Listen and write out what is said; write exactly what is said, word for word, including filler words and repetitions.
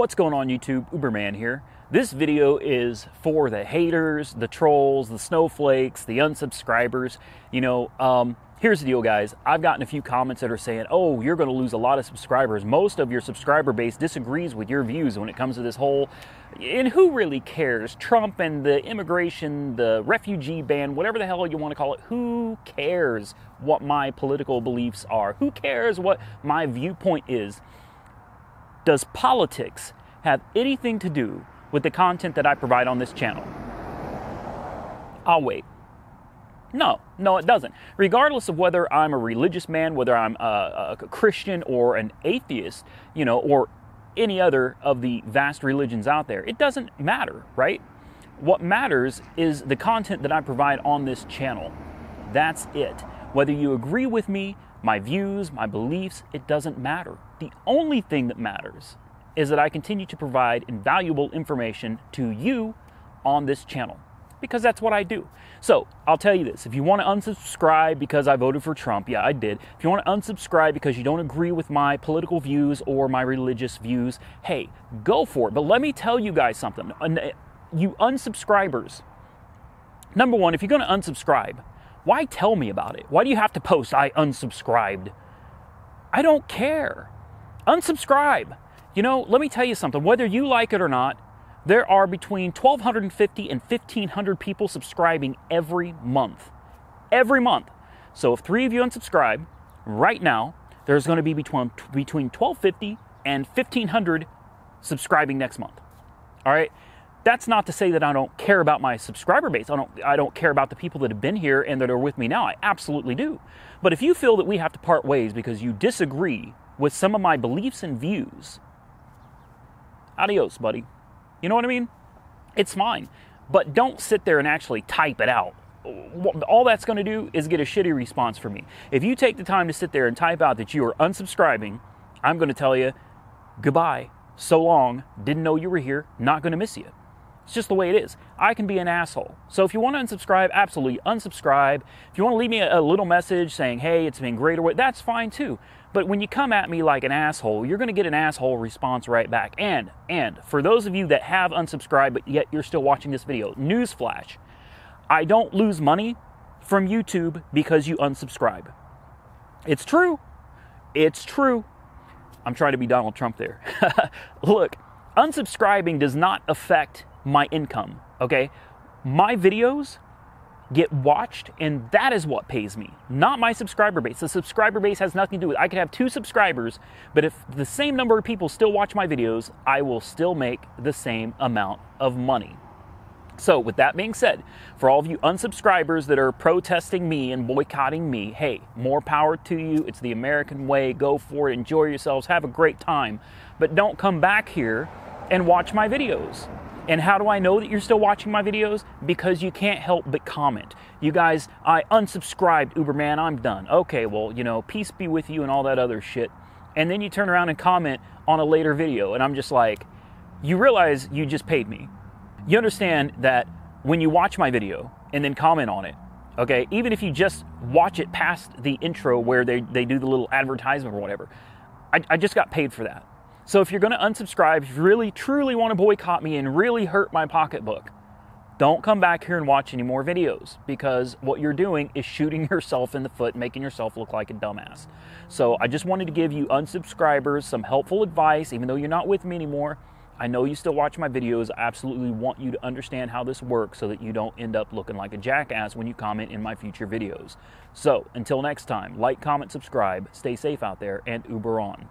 What's going on YouTube? Uberman here. This video is for the haters, the trolls, the snowflakes, the unsubscribers. You know, um, here's the deal, guys. I've gotten a few comments that are saying, oh, you're going to lose a lot of subscribers. Most of your subscriber base disagrees with your views when it comes to this whole, and who really cares? Trump and the immigration, the refugee ban, whatever the hell you want to call it. Who cares what my political beliefs are? Who cares what my viewpoint is? Does politics have anything to do with the content that I provide on this channel? I'll wait. No, no, it doesn't. Regardless of whether I'm a religious man, whether I'm a, a Christian or an atheist, you know, or any other of the vast religions out there, it doesn't matter, right? What matters is the content that I provide on this channel. That's it. Whether you agree with me, my views, my beliefs, it doesn't matter. The only thing that matters is that I continue to provide invaluable information to you on this channel, because that's what I do. So I'll tell you this, if you want to unsubscribe because I voted for Trump, yeah, I did. If you want to unsubscribe because you don't agree with my political views or my religious views, hey, go for it. But let me tell you guys something, you unsubscribers. Number one, if you're going to unsubscribe, why tell me about it? Why do you have to post, I unsubscribed? I don't care. Unsubscribe. You know, let me tell you something. Whether you like it or not, there are between twelve fifty and fifteen hundred people subscribing every month. Every month. So if three of you unsubscribe right now, there's going to be between, between twelve fifty and fifteen hundred subscribing next month. All right? That's not to say that I don't care about my subscriber base. I don't, I don't care about the people that have been here and that are with me now. I absolutely do. But if you feel that we have to part ways because you disagree with some of my beliefs and views, adios, buddy. You know what I mean? It's fine. But don't sit there and actually type it out. All that's going to do is get a shitty response from me. If you take the time to sit there and type out that you are unsubscribing, I'm going to tell you, goodbye, so long, didn't know you were here, not going to miss you. It's just the way it is. I can be an asshole. So if you want to unsubscribe, absolutely unsubscribe. If you want to leave me a little message saying, hey, it's been great or what, that's fine too. But when you come at me like an asshole, you're going to get an asshole response right back. And, and for those of you that have unsubscribed, but yet you're still watching this video, newsflash, I don't lose money from YouTube because you unsubscribe. It's true. It's true. I'm trying to be Donald Trump there. Look, unsubscribing does not affect my income, okay? My videos get watched, and that is what pays me, not my subscriber base. The subscriber base has nothing to do with it. I could have two subscribers, but if the same number of people still watch my videos, I will still make the same amount of money. So with that being said, for all of you unsubscribers that are protesting me and boycotting me, hey, more power to you. It's the American way. Go for it. Enjoy yourselves. Have a great time. But don't come back here and watch my videos. And how do I know that you're still watching my videos? Because you can't help but comment. You guys, I unsubscribed, Uberman, I'm done. Okay, well, you know, peace be with you and all that other shit. And then you turn around and comment on a later video. And I'm just like, you realize you just paid me. You understand that when you watch my video and then comment on it, okay, even if you just watch it past the intro where they, they do the little advertisement or whatever, I, I just got paid for that. So if you're going to unsubscribe, if you really, truly want to boycott me and really hurt my pocketbook, don't come back here and watch any more videos, because what you're doing is shooting yourself in the foot, making yourself look like a dumbass. So I just wanted to give you unsubscribers some helpful advice, even though you're not with me anymore. I know you still watch my videos. I absolutely want you to understand how this works so that you don't end up looking like a jackass when you comment in my future videos. So until next time, like, comment, subscribe, stay safe out there, and Uber on.